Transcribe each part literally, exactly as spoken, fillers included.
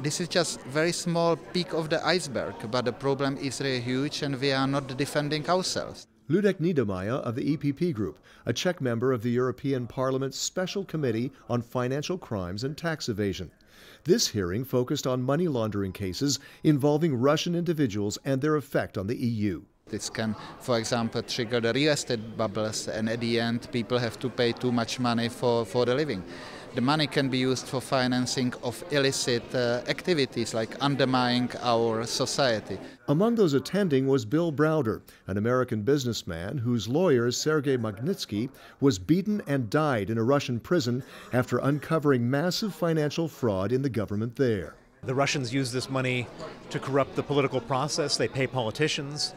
This is just a very small peak of the iceberg, but the problem is really huge and we are not defending ourselves. Luděk Niedermayer of the E P P Group, a Czech member of the European Parliament's Special Committee on Financial Crimes and Tax Evasion. This hearing focused on money laundering cases involving Russian individuals and their effect on the E U. This can, for example, trigger the real estate bubbles, and at the end people have to pay too much money for, for the living. The money can be used for financing of illicit uh, activities like undermining our society. Among those attending was Bill Browder, an American businessman whose lawyer, Sergei Magnitsky, was beaten and died in a Russian prison after uncovering massive financial fraud in the government there. The Russians use this money to corrupt the political process. They pay politicians.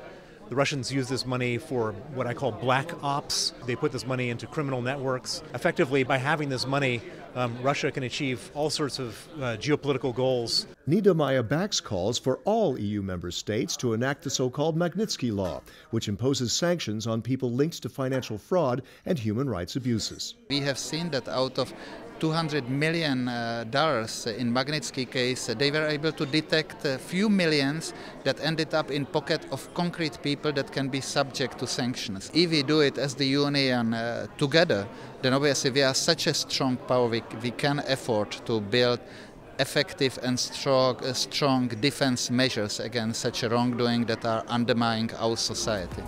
The Russians use this money for what I call black ops. They put this money into criminal networks. Effectively, by having this money, um, Russia can achieve all sorts of uh, geopolitical goals. Niedermayer backs calls for all E U member states to enact the so-called Magnitsky Law, which imposes sanctions on people linked to financial fraud and human rights abuses. We have seen that out of two hundred million dollars uh, in Magnitsky case, they were able to detect a few millions that ended up in pocket of concrete people that can be subject to sanctions. If we do it as the Union uh, together, then obviously we are such a strong power, we, we can afford to build effective and strong, uh, strong defense measures against such a wrongdoing that are undermining our society.